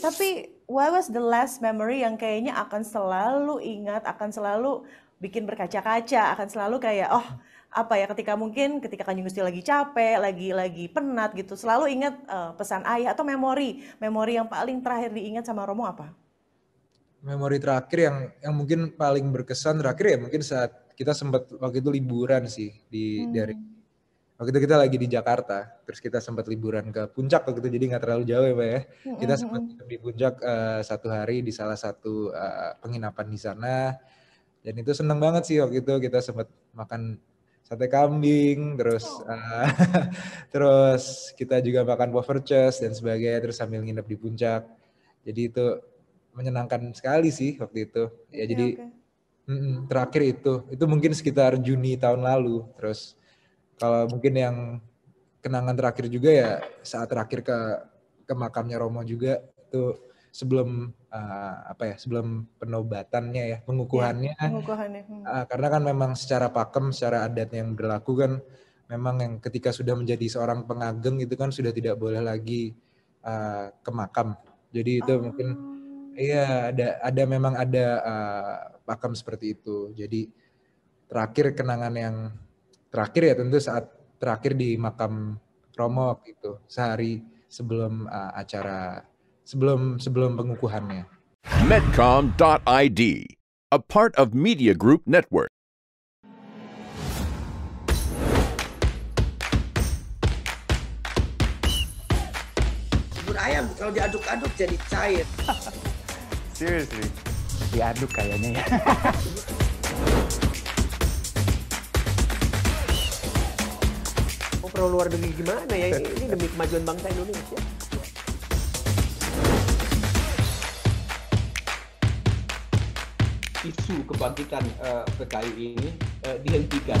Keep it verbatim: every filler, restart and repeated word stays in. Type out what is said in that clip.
Tapi what was the last memory yang kayaknya akan selalu ingat, akan selalu bikin berkaca-kaca, akan selalu kayak oh apa ya, ketika mungkin ketika Kanjeng Gusti lagi capek, lagi lagi penat gitu, selalu ingat uh, pesan ayah atau memori, memori yang paling terakhir diingat sama Romo apa? Memori terakhir yang yang mungkin paling berkesan terakhir ya mungkin saat kita sempat waktu itu liburan sih di hmm. dari waktu itu kita lagi di Jakarta, terus kita sempat liburan ke Puncak waktu itu, jadi nggak terlalu jauh ya Pak ya. Kita sempat di Puncak uh, satu hari di salah satu uh, penginapan di sana. Dan itu seneng banget sih waktu itu, kita sempat makan sate kambing, terus oh. uh, terus kita juga makan poffertjes dan sebagainya, terus sambil nginep di Puncak. Jadi itu menyenangkan sekali sih waktu itu. Ya okay, jadi okay. Mm -mm, terakhir itu, itu mungkin sekitar Juni tahun lalu. Terus kalau mungkin yang kenangan terakhir juga ya saat terakhir ke ke makamnya Romo juga itu sebelum uh, apa ya sebelum penobatannya ya pengukuhannya, ya, pengukuhannya. Hmm. Uh, karena kan memang secara pakem secara adatnya yang berlaku kan memang yang ketika sudah menjadi seorang pengageng itu kan sudah tidak boleh lagi uh, ke makam, jadi itu oh. mungkin iya ada ada memang ada uh, pakem seperti itu. Jadi terakhir kenangan yang terakhir ya tentu saat terakhir di makam Romo itu sehari sebelum uh, acara sebelum sebelum pengukuhannya. medcom dot i d, a part of Media Group Network. Bubur ayam kalau diaduk-aduk jadi cair. Seriously, diaduk kayaknya ya. Pro luar negeri gimana ya, ini demi kemajuan bangsa Indonesia. Isu kebangkitan uh, P K I ini uh, dihentikan.